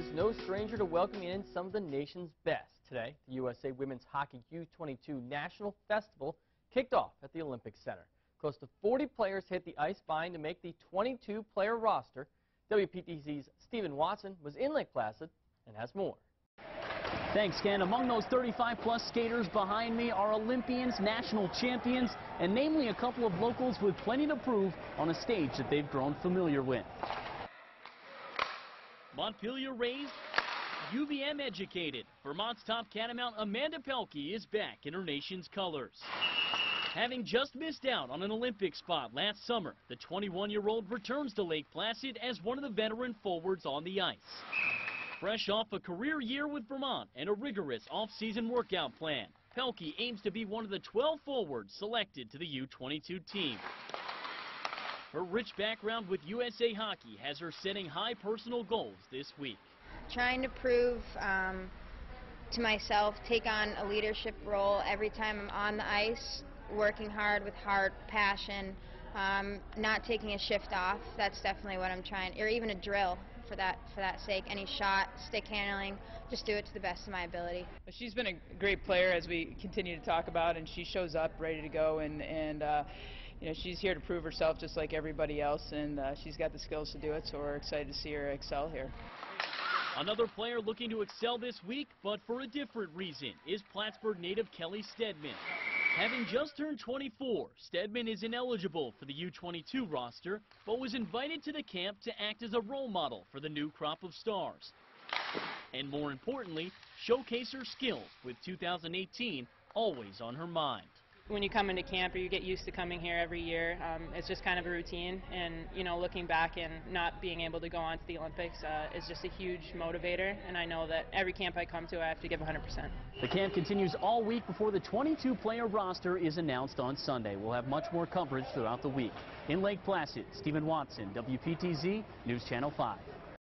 is no stranger to welcoming in some of the nation's best. Today, the USA Women's Hockey U22 National Festival kicked off at the Olympic Center. Close to 40 players hit the ice fine to make the 22-player roster. WPTZ's Stephen Watson was in Lake Placid and has more. Thanks, Ken. Among those 35-plus skaters behind me are Olympians, national champions, and namely a couple of locals with plenty to prove on a stage that they've grown familiar with. Montpelier raised, UVM educated. Vermont's top catamount Amanda Pelkey is back in her nation's colors. Having just missed out on an Olympic spot last summer, the 21-year-old returns to Lake Placid as one of the veteran forwards on the ice. Fresh off a career year with Vermont and a rigorous off-season workout plan, Pelkey aims to be one of the 12 forwards selected to the U22 team. Her rich background with USA Hockey has her setting high personal goals this week. Trying to prove to myself, take on a leadership role every time I'm on the ice, working hard with heart, passion, not taking a shift off. That's definitely what I'm trying, or even a drill. For that sake, any shot, stick handling, just do it to the best of my ability. She's been a great player, as we continue to talk about, and she shows up ready to go, and you know, she's here to prove herself just like everybody else, and she's got the skills to do it, so we're excited to see her excel here. Another player looking to excel this week, but for a different reason, is Plattsburgh native Kelley Steadman. Having just turned 24, Steadman is ineligible for the U22 roster, but was invited to the camp to act as a role model for the new crop of stars. And more importantly, showcase her skills, with 2018 always on her mind. When you come into camp, or you get used to coming here every year, it's just kind of a routine, and you know, looking back and not being able to go on to the Olympics is just a huge motivator, and I know that every camp I come to I have to give 100%. The camp continues all week before the 22-player roster is announced on Sunday. We'll have much more coverage throughout the week. In Lake Placid, Stephen Watson, WPTZ, News Channel 5.